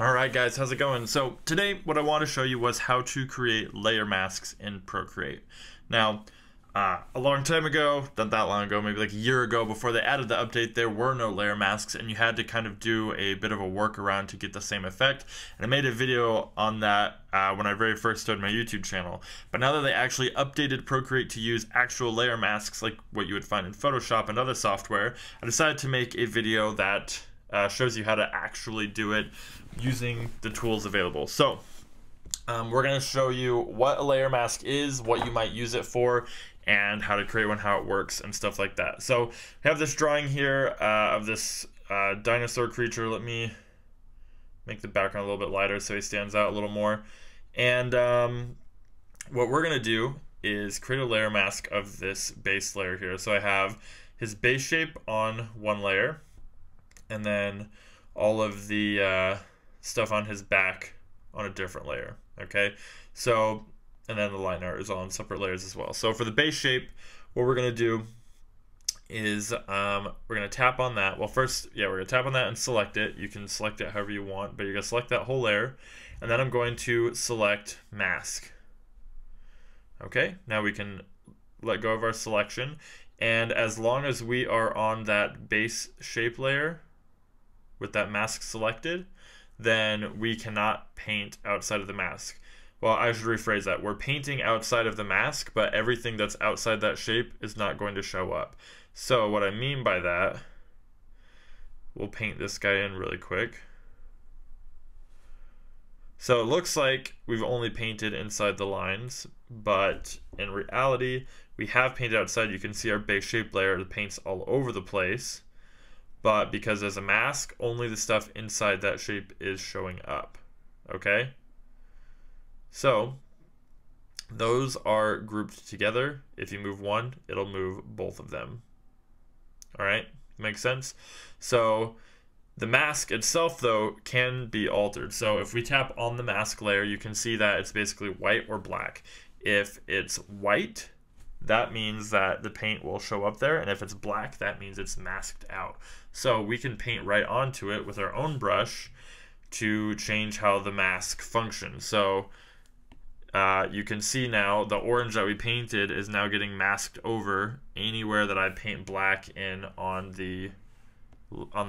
All right guys, how's it going? So today what I want to show you was how to create layer masks in Procreate. Now, a long time ago, not that long ago, maybe like a year ago before they added the update, there were no layer masks and you had to kind of do a bit of a workaround to get the same effect. And I made a video on that when I very first started my YouTube channel. But now that they actually updated Procreate to use actual layer masks like what you would find in Photoshop and other software, I decided to make a video that shows you how to actually do it using the tools available. So we're going to show you what a layer mask is, what you might use it for, and how to create one, how it works, and stuff like that. So we have this drawing here of this dinosaur creature. Let me make the background a little bit lighter so he stands out a little more. And what we're going to do is create a layer mask of this base layer here. So I have his base shape on one layer, and then all of the stuff on his back on a different layer, okay? So, and then the line art is all on separate layers as well. So for the base shape, what we're gonna do is we're gonna tap on that. Well, first, yeah, we're gonna tap on that and select it. You can select it however you want, but you're gonna select that whole layer, and then I'm going to select mask. Okay, now we can let go of our selection, and as long as we are on that base shape layer, with that mask selected, then we cannot paint outside of the mask. Well, I should rephrase that. We're painting outside of the mask, but everything that's outside that shape is not going to show up. So what I mean by that, we'll paint this guy in really quick. So it looks like we've only painted inside the lines, but in reality, we have painted outside. You can see our base shape layer, the paint's all over the place. But because there's a mask, only the stuff inside that shape is showing up, okay? So those are grouped together. If you move one, it'll move both of them. All right, makes sense? So the mask itself though can be altered. So if we tap on the mask layer, you can see that it's basically white or black. If it's white, that means that the paint will show up there, and if it's black, that means it's masked out. So we can paint right onto it with our own brush to change how the mask functions. So you can see now the orange that we painted is now getting masked over anywhere that I paint black in on the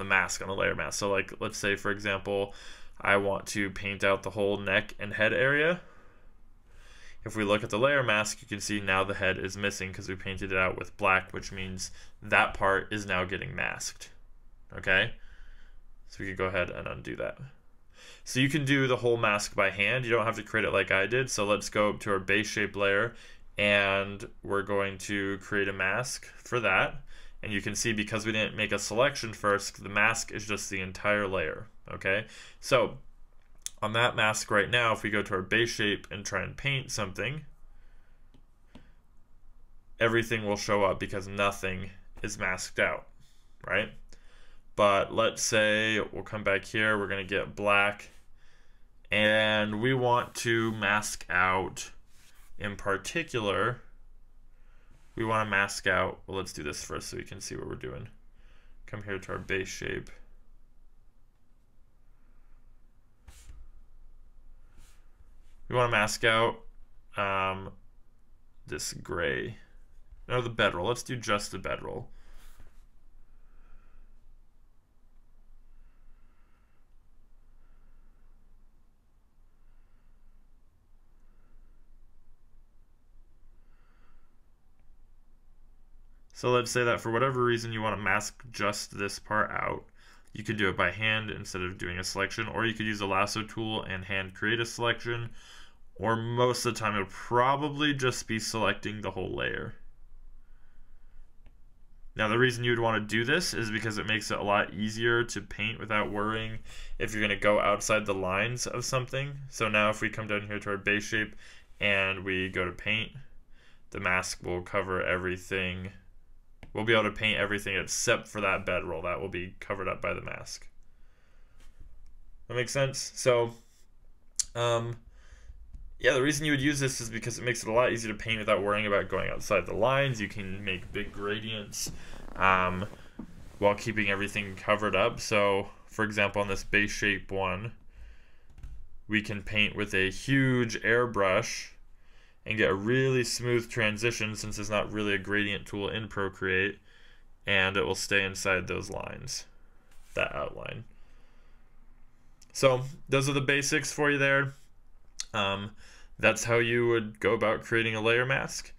mask, on the layer mask. So like, let's say for example, I want to paint out the whole neck and head area. If we look at the layer mask, you can see now the head is missing because we painted it out with black, which means that part is now getting masked, okay? So we can go ahead and undo that. So you can do the whole mask by hand. You don't have to create it like I did. So let's go up to our base shape layer, and we're going to create a mask for that. And you can see because we didn't make a selection first, the mask is just the entire layer, okay? So on that mask right now, if we go to our base shape and try and paint something, everything will show up because nothing is masked out, right? But let's say we'll come back here, we're gonna get black, and we want to mask out, in particular, we wanna mask out, well, let's do this first so we can see what we're doing. Come here to our base shape. We want to mask out this gray. No, the bedroll. Let's do just the bedroll. So let's say that for whatever reason you want to mask just this part out. You could do it by hand instead of doing a selection, or you could use the lasso tool and hand create a selection. Or most of the time, it'll probably just be selecting the whole layer. Now, the reason you would want to do this is because it makes it a lot easier to paint without worrying if you're going to go outside the lines of something. So now if we come down here to our base shape and we go to paint, the mask will cover everything. We'll be able to paint everything except for that bedroll. That will be covered up by the mask. That makes sense? So, yeah, the reason you would use this is because it makes it a lot easier to paint without worrying about going outside the lines. You can make big gradients while keeping everything covered up. So, for example, on this base shape one, we can paint with a huge airbrush and get a really smooth transition, since it's not really a gradient tool in Procreate, and it will stay inside those lines, that outline. So those are the basics for you there. That's how you would go about creating a layer mask,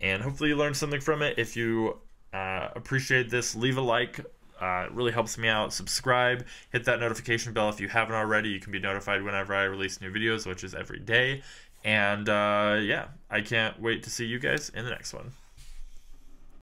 and hopefully you learned something from it. If you appreciate this, leave a like. It really helps me out. Subscribe, hit that notification bell if you haven't already. You can be notified whenever I release new videos, which is every day. And yeah, I can't wait to see you guys in the next one.